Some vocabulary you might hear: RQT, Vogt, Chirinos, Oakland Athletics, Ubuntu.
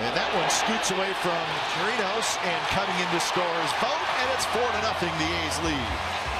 And that one scoots away from Chirinos and cutting in to score is Vogt, and it's 4-0 the A's lead.